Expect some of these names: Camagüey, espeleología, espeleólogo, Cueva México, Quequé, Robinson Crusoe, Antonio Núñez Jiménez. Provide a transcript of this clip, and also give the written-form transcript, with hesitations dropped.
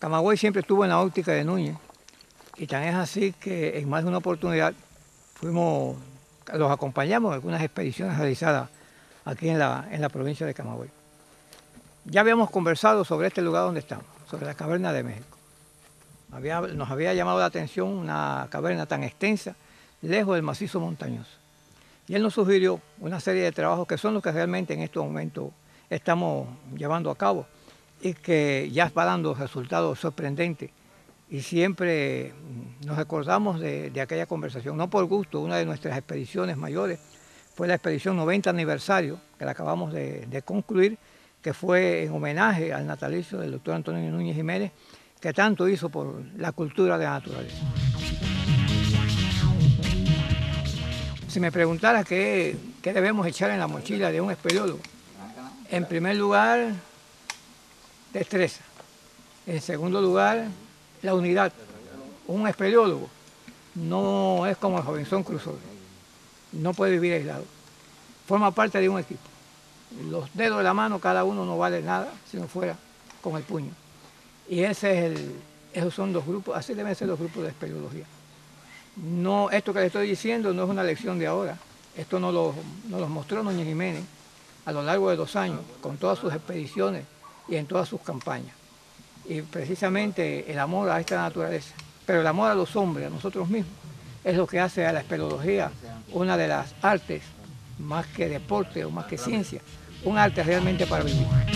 Camagüey siempre estuvo en la óptica de Núñez, y tan es así que en más de una oportunidad los acompañamos en algunas expediciones realizadas aquí en la provincia de Camagüey. Ya habíamos conversado sobre este lugar donde estamos, sobre la caverna de México. Nos había llamado la atención una caverna tan extensa, lejos del macizo montañoso. Y él nos sugirió una serie de trabajos que son los que realmente en estos momentos estamos llevando a cabo y que ya va dando resultados sorprendentes. Y siempre nos recordamos de aquella conversación, no por gusto. Una de nuestras expediciones mayores fue la expedición 90 aniversario, que la acabamos de concluir, que fue en homenaje al natalicio del doctor Antonio Núñez Jiménez, que tanto hizo por la cultura de la naturaleza. Si me preguntara qué debemos echar en la mochila de un espeleólogo, en primer lugar, destreza. En segundo lugar, la unidad. Un espeleólogo no es como el Robinson Crusoe, no puede vivir aislado. Forma parte de un equipo. Los dedos de la mano, cada uno no vale nada si no fuera con el puño. Y esos son los grupos, así deben ser los grupos de espeleología. No, esto que le estoy diciendo no es una lección de ahora. Esto nos lo mostró Núñez Jiménez a lo largo de los años, con todas sus expediciones y en todas sus campañas. Y precisamente el amor a esta naturaleza, pero el amor a los hombres, a nosotros mismos, es lo que hace a la espeleología una de las artes, más que deporte o más que ciencia, un arte realmente para vivir.